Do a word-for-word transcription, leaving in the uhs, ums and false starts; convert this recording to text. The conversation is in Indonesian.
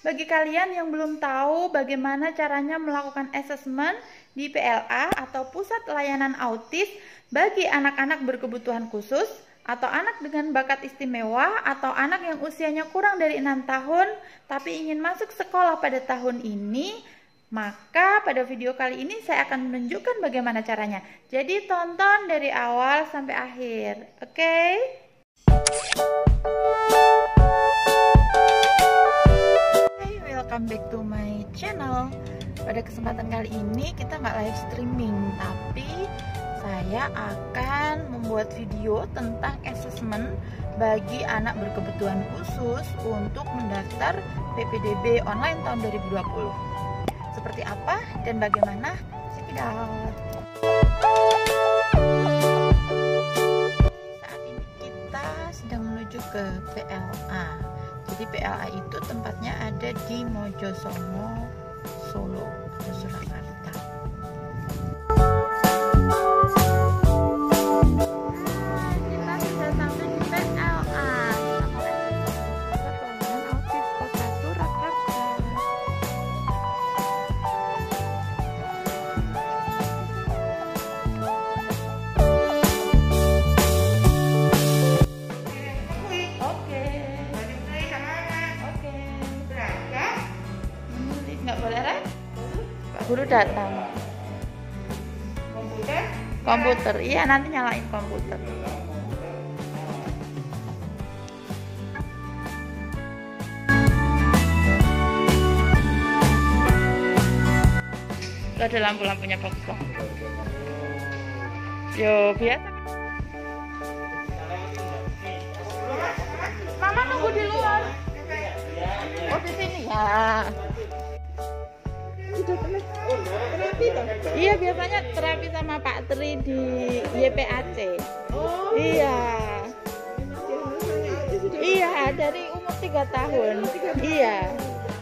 Bagi kalian yang belum tahu bagaimana caranya melakukan asesmen di P L A atau Pusat Layanan Autis bagi anak-anak berkebutuhan khusus atau anak dengan bakat istimewa atau anak yang usianya kurang dari enam tahun tapi ingin masuk sekolah pada tahun ini, maka pada video kali ini saya akan menunjukkan bagaimana caranya. Jadi tonton dari awal sampai akhir, oke? Okay? Hey, welcome back to my channel. Pada kesempatan kali ini kita nggak live streaming, tapi saya akan membuat video tentang asesmen bagi anak berkebutuhan khusus untuk mendaftar P P D B online tahun dua ribu dua puluh. Seperti apa dan bagaimana? Check it out. Saat ini kita sedang menuju ke P L A. Jadi P L A itu tempatnya ada di Mojosongo, Solo, Surakarta. Kita sudah sampai di P L A. Guru datang. Komputer? Komputer, iya nanti nyalain komputer. Itu ada lampu-lampunya pokok. Yo biasa. Mama nunggu di luar. Oh di sini ya. Terapi toh? Iya, biasanya terapi sama Pak Tri di Y P A C. Oh. Iya. Iya, dari umur tiga tahun. Iya.